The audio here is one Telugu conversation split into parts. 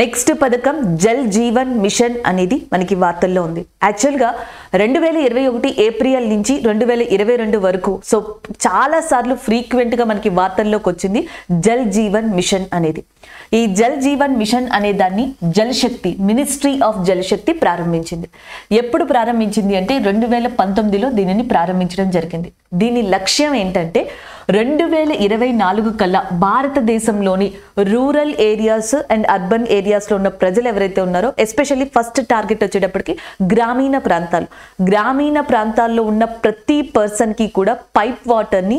నెక్స్ట్ పథకం జల్ జీవన్ మిషన్ అనేది మనకి వార్తల్లో ఉంది. యాక్చువల్ గా 2021 ఏప్రిల్ నుంచి 2022 వరకు సో చాలా సార్లు ఫ్రీక్వెంట్ గా మనకి వార్తల్లోకి వచ్చింది జల్ జీవన్ మిషన్ అనేది. ఈ జల్ జీవన్ మిషన్ అనే దాన్ని జల్ శక్తి మినిస్ట్రీ ఆఫ్ జల్ శక్తి ప్రారంభించింది. ఎప్పుడు ప్రారంభించింది అంటే 2019లో దీనిని ప్రారంభించడం జరిగింది. దీని లక్ష్యం ఏంటంటే 2024 కల్లా భారతదేశంలోని rural areas and urban areas లో ఉన్న ప్రజలు ఎవరైతే ఉన్నారో ఎస్పెషల్లీ ఫస్ట్ టార్గెట్ వచ్చేటప్పటికి గ్రామీణ ప్రాంతాల్లో ఉన్న ప్రతి పర్సన్ కి కూడా పైప్ వాటర్ ని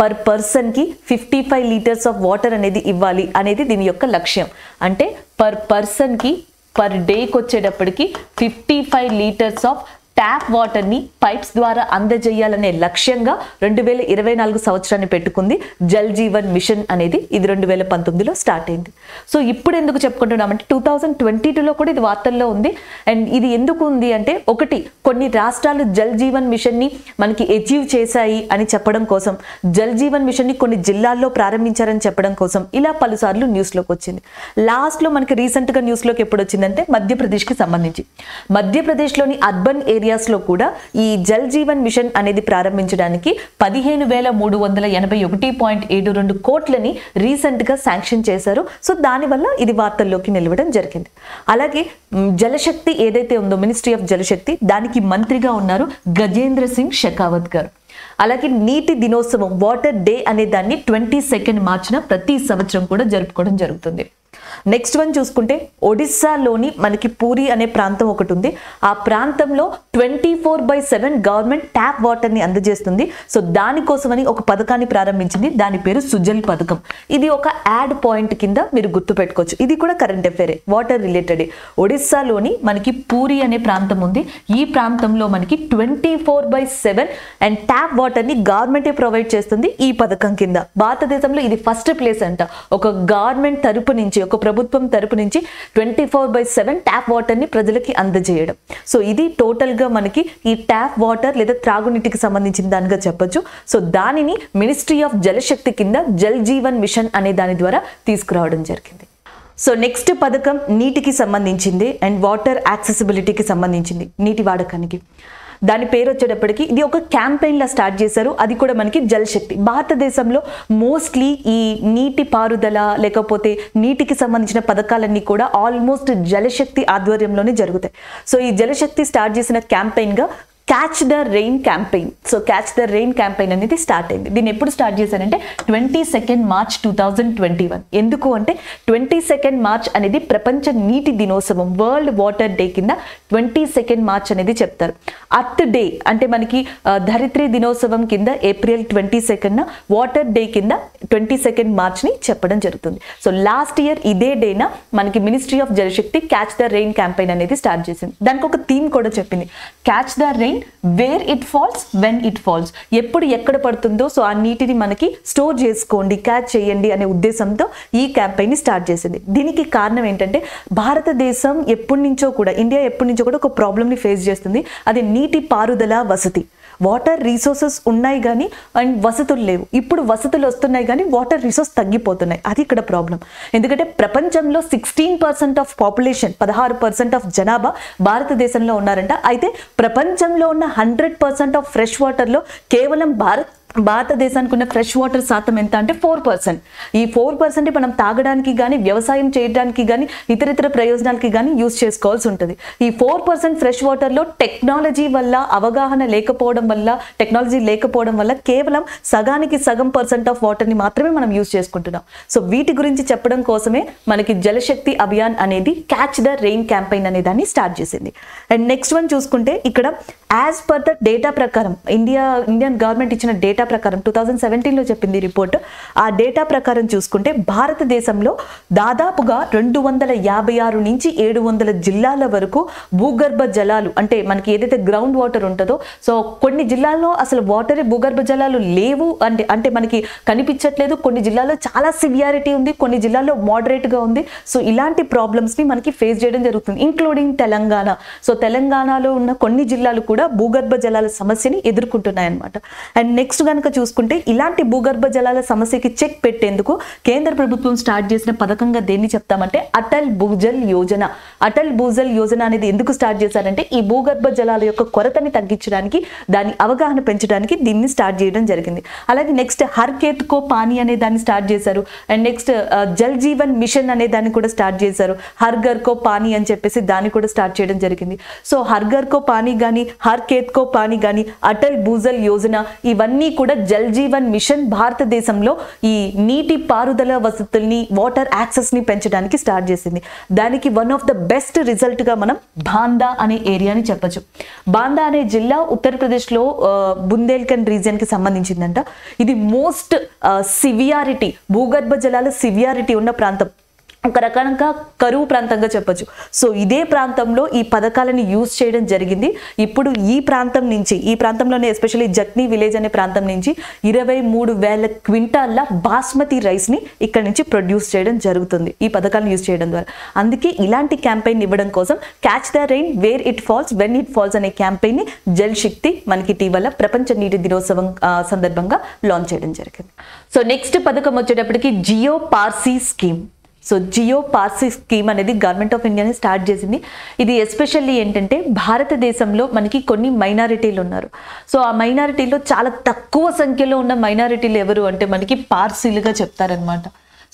పర్ పర్సన్ కి 55 లీటర్స్ ఆఫ్ వాటర్ అనేది ఇవ్వాలి అనేది దీని యొక్క లక్ష్యం. అంటే పర్ పర్సన్ కి పర్ డేకి వచ్చేటప్పటికి 55 లీటర్స్ ఆఫ్ ట్యాప్ వాటర్ ని పైప్స్ ద్వారా అందజేయాలనే లక్ష్యంగా 2024 సంవత్సరాన్ని పెట్టుకుంది జల్ జీవన్ మిషన్ అనేది. ఇది 2019లో స్టార్ట్ అయింది. సో ఇప్పుడు ఎందుకు చెప్పుకుంటున్నామంటే 2022లో కూడా ఇది వార్తల్లో ఉంది. అండ్ ఇది ఎందుకు ఉంది అంటే ఒకటి కొన్ని రాష్ట్రాలు జల్ జీవన్ మిషన్ ని మనకి అచీవ్ చేశాయి అని చెప్పడం కోసం, జల్ జీవన్ మిషన్ ని కొన్ని జిల్లాల్లో ప్రారంభించారని చెప్పడం కోసం ఇలా పలుసార్లు న్యూస్ లోకి వచ్చింది. లాస్ట్ లో మనకి రీసెంట్ గా న్యూస్ లోకి ఎప్పుడు వచ్చిందంటే మధ్యప్రదేశ్ కి సంబంధించి, మధ్యప్రదేశ్ లోని అర్బన్ ఏరియాస్ లో కూడా ఈ జల్ జీవన్ మిషన్ అనేది ప్రారంభించడానికి 15,381.72 కోట్లని రీసెంట్ గా శాంక్షన్ చేశారు. సో దానివల్ల ఇది వార్తల్లోకి నిలవడం జరిగింది. అలాగే జలశక్తి ఏదైతే ఉందో మినిస్ట్రీ ఆఫ్ జలశక్తి దానికి మంత్రిగా ఉన్నారు గజేంద్ర సింగ్ షెకావత్ గారు. అలాగే నీటి దినోత్సవం వాటర్ డే అనే దాన్ని 22 మార్చిన ప్రతి సంవత్సరం కూడా జరుపుకోవడం జరుగుతుంది. నెక్స్ట్ వన్ చూసుకుంటే ఒడిస్సాలోని మనకి పూరి అనే ప్రాంతం ఒకటి ఉంది. ఆ ప్రాంతంలో 24/7 గవర్నమెంట్ ట్యాప్ వాటర్ ని అందజేస్తుంది. సో దానికోసమని ఒక పథకాన్ని ప్రారంభించింది, దాని పేరు సుజల్ పథకం. ఇది ఒక యాడ్ పాయింట్ కింద మీరు గుర్తు పెట్టుకోవచ్చు. ఇది కూడా కరెంట్ అఫేరే వాటర్ రిలేటెడ్. ఒడిస్సాలోని మనకి పూరి అనే ప్రాంతం ఉంది. ఈ ప్రాంతంలో మనకి 24/7 అండ్ ట్యాప్ వాటర్ ని గవర్నమెంటే ప్రొవైడ్ చేస్తుంది ఈ పథకం కింద. భారతదేశంలో ఇది ఫస్ట్ ప్లేస్ అంట. ఒక గవర్నమెంట్ తరపు నుంచి, ఒక ప్రభుత్వం తరపు నుంచి 24/7 ట్యాప్ వాటర్ ని ప్రజలకి అందజేయడం. సో ఇది టోటల్ గా మనకి ఈ ట్యాప్ వాటర్ లేదా త్రాగునీటికి సంబంధించిన దానిగా చెప్పొచ్చు. సో దానిని మినిస్ట్రీ ఆఫ్ జలశక్తి కింద జల్ జీవన్ మిషన్ అనే దాని ద్వారా తీసుకురావడం జరిగింది. సో నెక్స్ట్ పథకం నీటికి సంబంధించింది అండ్ వాటర్ యాక్సెసిబిలిటీకి సంబంధించింది, నీటి వాడకానికి. దాని పేరు వచ్చేటప్పటికి ఇది ఒక క్యాంపెయిన్ లా స్టార్ట్ చేశారు. అది కూడా మనకి జల్ శక్తి. భారతదేశంలో మోస్ట్లీ ఈ నీటి పారుదల లేకపోతే నీటికి సంబంధించిన పథకాలన్నీ కూడా ఆల్మోస్ట్ జలశక్తి ఆధ్వర్యంలోనే జరుగుతాయి. సో ఈ జలశక్తి స్టార్ట్ చేసిన క్యాంపెయిన్ గా catch the rain campaign. So catch the rain campaign అనేది స్టార్ట్ అయింది. దీన్ని ఎప్పుడు స్టార్ట్ చేశారంటే 22 మార్చి 2021. ఎందుకు అంటే 22 మార్చి అనేది ప్రపంచ నీటి దినోత్సవం వరల్డ్ వాటర్ డే కింద 22 మార్చి అనేది చెప్తారు. అర్త్ డే అంటే మనకి ధరిత్రి దినోత్సవం కింద ఏప్రిల్ 22న, వాటర్ డే కింద 22 మార్చిని చెప్పడం జరుగుతుంది. సో లాస్ట్ ఇయర్ ఇదే డేన మనకి ministry of Jal Shakti catch the rain campaign అనేది స్టార్ట్ చేసింది. దానికి ఒక థీమ్ కూడా చెప్పింది, catch the rain where it falls when it falls. ఎప్పుడు ఎక్కడ పడుతుందో సో ఆ నీటిని మనకి స్టోర్ చేసుకోండి, క్యాచ్ చేయండి అనే ఉద్దేశంతో ఈ క్యాంపెయిన్ ని స్టార్ట్ చేసింది. దీనికి కారణం ఏంటంటే భారతదేశం ఎప్పటి నుంచో కూడా, ఇండియా ఎప్పటి నుంచో కూడా ఒక ప్రాబ్లం ని ఫేస్ చేస్తుంది. అది నీటి పారుదల వసతి. వాటర్ రీసోర్సెస్ ఉన్నాయి కానీ అండ్ వసతులు లేవు. ఇప్పుడు వసతులు వస్తున్నాయి కానీ వాటర్ రిసోర్స్ తగ్గిపోతున్నాయి. అది ఇక్కడ ప్రాబ్లం. ఎందుకంటే ప్రపంచంలో 16% ఆఫ్ పాపులేషన్, 16% ఆఫ్ జనాభా భారతదేశంలో ఉన్నారంట. అయితే ప్రపంచంలో ఉన్న 100% ఆఫ్ ఫ్రెష్ వాటర్లో కేవలం భారతదేశానికి ఉన్న ఫ్రెష్ వాటర్ శాతం ఎంత అంటే 4%. ఈ 4% మనం తాగడానికి కానీ, వ్యవసాయం చేయడానికి కానీ, ఇతర ప్రయోజనాలకి కానీ యూజ్ చేసుకోవాల్సి ఉంటుంది. ఈ 4% ఫ్రెష్ వాటర్లో టెక్నాలజీ వల్ల, అవగాహన లేకపోవడం వల్ల, కేవలం సగానికి సగం పర్సెంట్ ఆఫ్ వాటర్ని మాత్రమే మనం యూజ్ చేసుకుంటున్నాం. సో వీటి గురించి చెప్పడం కోసమే మనకి జలశక్తి అభియాన్ అనేది క్యాచ్ ద రెయిన్ క్యాంపెయిన్ అనే దాన్ని స్టార్ట్ చేసింది. అండ్ నెక్స్ట్ వన్ చూసుకుంటే ఇక్కడ యాజ్ పర్ ద డేటా ప్రకారం, ఇండియన్ గవర్నమెంట్ ఇచ్చిన డేటా ప్రకారం 2017లో చెప్పింది రిపోర్ట్. ఆ డేటా ప్రకారం చూసుకుంటే భారతదేశంలో దాదాపుగా 256 నుంచి 700 జిల్లాల వరకు భూగర్భ జలాలు అంటే మనకి ఏదైతే గ్రౌండ్ వాటర్ ఉంటుందో సో కొన్ని జిల్లాల్లో అసలు వాటరే, భూగర్భ జలాలు లేవు అంటే మనకి కనిపించట్లేదు. కొన్ని జిల్లాల్లో చాలా సివియారిటీ ఉంది, కొన్ని జిల్లాల్లో మోడరేట్ గా ఉంది. సో ఇలాంటి ప్రాబ్లమ్స్ ని మనకి ఫేస్ చేయడం జరుగుతుంది, ఇంక్లూడింగ్ తెలంగాణ. సో తెలంగాణలో ఉన్న కొన్ని జిల్లాలు కూడా భూగర్భ జలాల సమస్యని ఎదుర్కొంటున్నాయన్నమాట. అండ్ నెక్స్ట్ గనుక చూసుకుంటే ఇలాంటి భూగర్భ జలాల సమస్యకి చెక్ పెట్టేందుకు కేంద్ర ప్రభుత్వం స్టార్ట్ చేసిన పథకంగా దేన్ని చెప్తామంటే అటల్ భూజల్ యోజన. అటల్ భూజల్ యోజన అనేది ఎందుకు స్టార్ట్ చేశారంటే ఈ భూగర్భ జలాల యొక్క కొరతని తగ్గించడానికి, దాని అవగాహన పెంచడానికి దీన్ని స్టార్ట్ చేయడం జరిగింది. అలాగే నెక్స్ట్ హర్ కేత్ కో పానీ అనే దాన్ని స్టార్ట్ చేశారు. And next Jal Jeevan mission అనే దాన్ని కూడా స్టార్ట్ చేశారు. హర్ ఘర్ కో పానీ అని చెప్పేసి దాన్ని కూడా స్టార్ట్ చేయడం జరిగింది. సో హర్ ఘర్ కో పానీ కానీ హర్ కేత్ కో పానీ కానీ అటల్ భూజల్ యోజన ఇవన్నీ కూడా జల్ జీవన్ మిషన్ భారతదేశంలో ఈ నీటి పారుదల వసతుల్ని, వాటర్ యాక్సెస్ ని పెంచడానికి స్టార్ట్ చేసింది. దానికి one of the best result గా మనం బాందా అనే ఏరియాని చెప్పొచ్చు. బాందా అనే జిల్లా ఉత్తరప్రదేశ్ లో బుందేల్ఖండ్ రీజియన్ కి సంబంధించిందంట. ఇది మోస్ట్ సివియారిటీ, భూగర్భ జలాల సివియారిటీ ఉన్న ప్రాంతం, ఒక రకంగా కరువు ప్రాంతంగా చెప్పచ్చు. సో ఇదే ప్రాంతంలో ఈ పథకాలను యూజ్ చేయడం జరిగింది. ఇప్పుడు ఈ ప్రాంతం నుంచి, ఈ ప్రాంతంలోనే ఎస్పెషల్లీ జట్ని విలేజ్ అనే ప్రాంతం నుంచి 23,000 క్వింటాల బాస్మతి రైస్ని ఇక్కడ నుంచి ప్రొడ్యూస్ చేయడం జరుగుతుంది ఈ పథకాలను యూజ్ చేయడం ద్వారా. అందుకే ఇలాంటి క్యాంపెయిన్ ఇవ్వడం కోసం catch the rain where it falls when it falls అనే క్యాంపెయిన్ని జల్ శక్తి మనకి ఇటీవల ప్రపంచ నీటి దినోత్సవం సందర్భంగా లాంచ్ చేయడం జరిగింది. సో నెక్స్ట్ పథకం వచ్చేటప్పటికి Jiyo Parsi scheme. So Jiyo Parsi scheme అనేది గవర్నమెంట్ ఆఫ్ ఇండియాని స్టార్ట్ చేసింది. ఇది ఎస్పెషల్లీ ఏంటంటే భారతదేశంలో మనకి కొన్ని మైనారిటీలు ఉన్నారు. సో ఆ మైనారిటీలో చాలా తక్కువ సంఖ్యలో ఉన్న మైనారిటీలు ఎవరు అంటే మనకి పార్సీలుగా చెప్తారనమాట.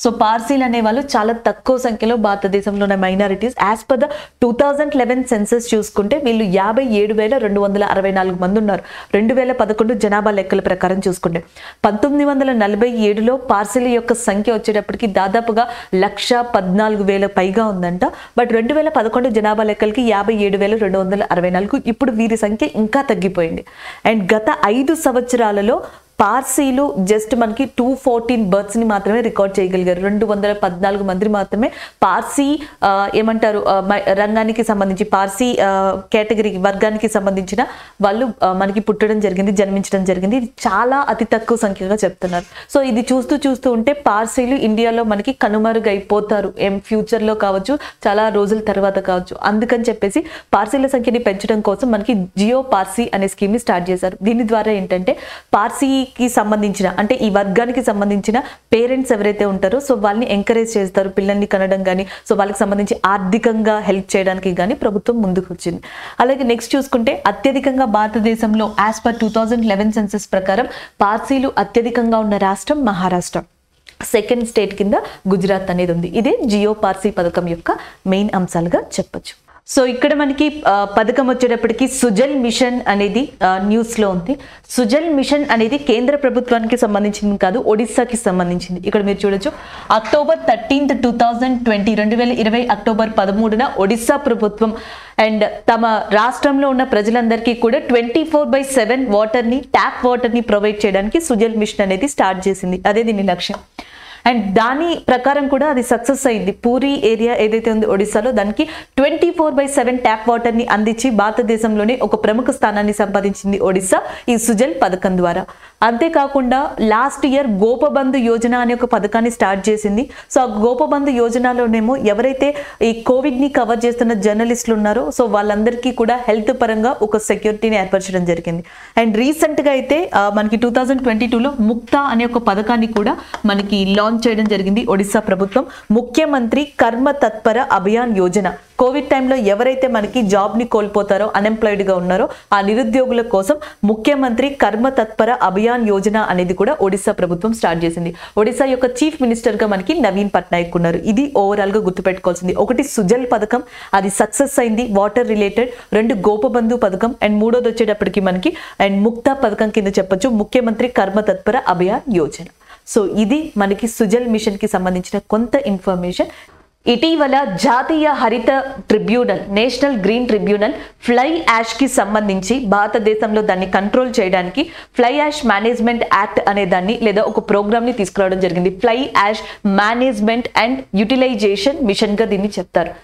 సో పార్సీలు అనేవాళ్ళు చాలా తక్కువ సంఖ్యలో భారతదేశంలో ఉన్న minorities. As per the 2011 census చూసుకుంటే వీళ్ళు 57,264 మంది ఉన్నారు 2011 జనాభా లెక్కల ప్రకారం చూసుకుంటే. 1947లో పార్సీల యొక్క సంఖ్య వచ్చేటప్పటికి దాదాపుగా 1,14,000 పైగా ఉందంట. బట్ 2011 జనాభా లెక్కలకి 57,264. ఇప్పుడు వీరి సంఖ్య ఇంకా తగ్గిపోయింది. అండ్ గత 5 సంవత్సరాలలో పార్సీలు జస్ట్ మనకి 214 బర్త్స్ని మాత్రమే రికార్డ్ చేయగలిగారు. 214 మంది మాత్రమే పార్సీ ఏమంటారు రంగానికి సంబంధించి, పార్సీ కేటగిరీ వర్గానికి సంబంధించిన వాళ్ళు మనకి పుట్టడం జరిగింది, జన్మించడం జరిగింది. ఇది చాలా అతి తక్కువ సంఖ్యగా చెప్తున్నారు. సో ఇది చూస్తూ ఉంటే పార్సీలు ఇండియాలో మనకి కనుమరుగైపోతారు ఫ్యూచర్లో కావచ్చు, చాలా రోజుల తర్వాత కావచ్చు. అందుకని చెప్పేసి పార్సీల సంఖ్యని పెంచడం కోసం మనకి జియో పార్సీ అనే స్కీమ్ని స్టార్ట్ చేశారు. దీని ద్వారా ఏంటంటే పార్సీ కి సంబంధించిన, అంటే ఈ వర్గానికి సంబంధించిన పేరెంట్స్ ఎవరైతే ఉంటారో సో వాళ్ళని ఎంకరేజ్ చేస్తారు పిల్లల్ని కనడం కానీ, సో వాళ్ళకి సంబంధించి ఆర్థికంగా హెల్ప్ చేయడానికి కానీ ప్రభుత్వం ముందుకు వచ్చింది. అలాగే నెక్స్ట్ చూసుకుంటే అత్యధికంగా భారతదేశంలో యాజ్ పర్ 2011 సెన్సెస్ ప్రకారం పార్సీలు అత్యధికంగా ఉన్న రాష్ట్రం మహారాష్ట్ర. సెకండ్ స్టేట్ కింద గుజరాత్ అనేది ఉంది. ఇదే జియో పార్సీ పథకం యొక్క మెయిన్ అంశాలుగా చెప్పచ్చు. సో ఇక్కడ మనకి పథకం వచ్చేటప్పటికి సుజల్ మిషన్ అనేది న్యూస్లో ఉంది. సుజల్ మిషన్ అనేది కేంద్ర ప్రభుత్వానికి సంబంధించింది కాదు, ఒడిస్సాకి సంబంధించింది. ఇక్కడ మీరు చూడొచ్చు October 13, 2020 October 13న ఒడిస్సా ప్రభుత్వం అండ్ తమ రాష్ట్రంలో ఉన్న ప్రజలందరికీ కూడా 24/7 వాటర్ని, ట్యాప్ వాటర్ని ప్రొవైడ్ చేయడానికి సుజల్ మిషన్ అనేది స్టార్ట్ చేసింది. అదే దీని లక్ష్యం. అండ్ దాని ప్రకారం కూడా అది సక్సెస్ అయింది. పూరి ఏరియా ఏదైతే ఉంది ఒడిస్సాలో, దానికి 24/7 ట్యాప్ వాటర్ని అందించి భారతదేశంలోనే ఒక ప్రముఖ స్థానాన్ని సంపాదించింది ఒడిస్సా ఈ సుజల్ పథకం ద్వారా. అంతేకాకుండా లాస్ట్ ఇయర్ గోపబంధు యోజన అనే ఒక పథకాన్ని స్టార్ట్ చేసింది. సో ఆ గోపబంధు యోజనలోనేమో ఎవరైతే ఈ కోవిడ్ని కవర్ చేస్తున్న జర్నలిస్టులు ఉన్నారో సో వాళ్ళందరికీ కూడా హెల్త్ పరంగా ఒక సెక్యూరిటీని ఏర్పరచడం జరిగింది. అండ్ రీసెంట్గా అయితే మనకి 2022లో ముక్తా అనే ఒక పథకాన్ని కూడా మనకి లాంచ్ చేయడం జరిగింది ఒడిస్సా ప్రభుత్వం. ముఖ్యమంత్రి కర్మ తత్పర అభియాన్ యోజన. కోవిడ్ టైంలో ఎవరైతే మనకి జాబ్ని కోల్పోతారో, అన్ఎంప్లాయిడ్గా ఉన్నారో ఆ నిరుద్యోగుల కోసం ముఖ్యమంత్రి కర్మ తత్పర అభియాన్ యోజన అనేది కూడా ఒడిస్సా ప్రభుత్వం స్టార్ట్ చేసింది. ఒడిస్సా యొక్క చీఫ్ మినిస్టర్గా మనకి నవీన్ పట్నాయక్ ఉన్నారు. ఇది ఓవరాల్గా గుర్తుపెట్టుకోవాల్సింది. ఒకటి సుజల్ పథకం, అది సక్సెస్ అయింది వాటర్ రిలేటెడ్. రెండు గోపబంధు పథకం. అండ్ మూడోది వచ్చేటప్పటికి మనకి అండ్ ముక్తా పథకం కింద చెప్పొచ్చు ముఖ్యమంత్రి కర్మ తత్పర అభియాన్ యోజన. సో ఇది మనకి సుజల్ మిషన్కి సంబంధించిన కొంత ఇన్ఫర్మేషన్. ఇటీవల జాతీయ హరిత tribunal, national green tribunal fly యాష్కి సంబంధించి భారతదేశంలో దాన్ని కంట్రోల్ చేయడానికి ఫ్లై యాష్ మేనేజ్మెంట్ యాక్ట్ అనే దాన్ని లేదా ఒక ప్రోగ్రామ్ని తీసుకురావడం జరిగింది. Fly ash management and utilisation మిషన్గా దీన్ని చెప్తారు.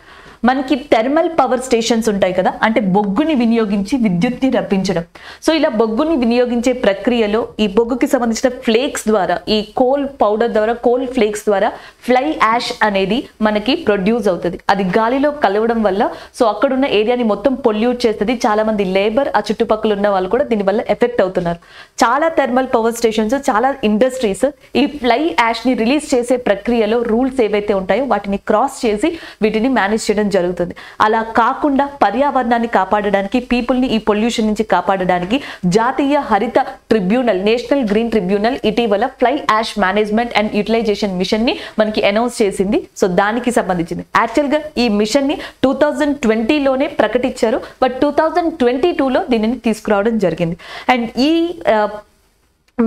మనకి థర్మల్ పవర్ స్టేషన్స్ ఉంటాయి కదా, అంటే బొగ్గుని వినియోగించి విద్యుత్ని రప్పించడం. సో ఇలా బొగ్గుని వినియోగించే ప్రక్రియలో ఈ బొగ్గుకి సంబంధించిన ఫ్లేక్స్ ద్వారా, ఈ కోల్ పౌడర్ ద్వారా, కోల్ ఫ్లేక్స్ ద్వారా ఫ్లై యాష్ అనేది మనకి ప్రొడ్యూస్ అవుతుంది. అది గాలిలో కలవడం వల్ల సో అక్కడున్న ఏరియాని మొత్తం పొల్యూట్ చేస్తుంది. చాలా మంది లేబర్, ఆ చుట్టుపక్కల ఉన్న వాళ్ళు కూడా దీనివల్ల ఎఫెక్ట్ అవుతున్నారు. చాలా థర్మల్ పవర్ స్టేషన్స్, చాలా ఇండస్ట్రీస్ ఈ ఫ్లై యాష్ని రిలీజ్ చేసే ప్రక్రియలో రూల్స్ ఏవైతే ఉంటాయో వాటిని క్రాస్ చేసి వీటిని మేనేజ్ చేయడం జరుగుతుంది. అలా కాకుండా పర్యావరణాన్ని కాపాడడానికి, పీపుల్ని ఈ పొల్యూషన్ నుంచి కాపాడడానికి జాతీయ హరిత ట్రిబ్యునల్, నేషనల్ గ్రీన్ ట్రిబ్యునల్ ఇటీవల fly ash management and utilisation మిషన్ని మనకి అనౌన్స్ చేసింది. సో దానికి సంబంధించింది యాక్చువల్గా ఈ మిషన్ని 2020లోనే ప్రకటించారు. బట్ 2022లో దీనిని తీసుకురావడం జరిగింది. అండ్ ఈ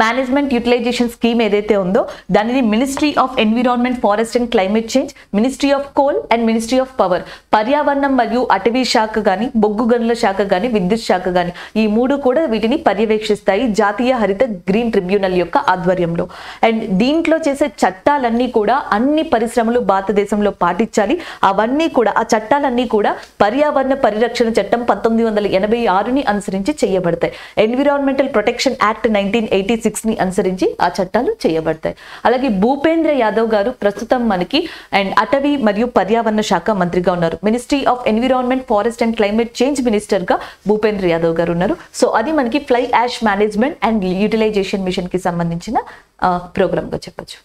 మేనేజ్మెంట్ యూటిలైజేషన్ స్కీమ్ ఏదైతే ఉందో దానిని ministry of environment, forest and climate change, ministry of coal and ministry of power, పర్యావరణం మరియు అటవీ శాఖ కానీ, బొగ్గు గనుల శాఖ కానీ, విద్యుత్ శాఖ కానీ, ఈ మూడు కూడా వీటిని పర్యవేక్షిస్తాయి జాతీయ హరిత గ్రీన్ ట్రిబ్యునల్ యొక్క ఆధ్వర్యంలో. అండ్ దీంట్లో చేసే చట్టాలన్నీ కూడా అన్ని పరిశ్రమలు భారతదేశంలో పాటించాలి. అవన్నీ కూడా, ఆ చట్టాలన్నీ కూడా పర్యావరణ పరిరక్షణ చట్టం 1986ని అనుసరించి చేయబడతాయి. ఎన్విరాన్మెంటల్ ప్రొటెక్షన్ యాక్ట్ 1986ని అనుసరించి ఆ చట్టాలు చేయబడతాయి. అలాగే భూపేంద్ర యాదవ్ గారు ప్రస్తుతం మనకి అండ్ అటవీ మరియు పర్యావరణ శాఖ మంత్రిగా ఉన్నారు. Ministry of environment, forest and climate change minister గా భూపేంద్ర యాదవ్ గారు ఉన్నారు. సో అది మనకి fly ash management and utilisation mission కి సంబంధించిన ప్రోగ్రామ్ గా చెప్పచ్చు.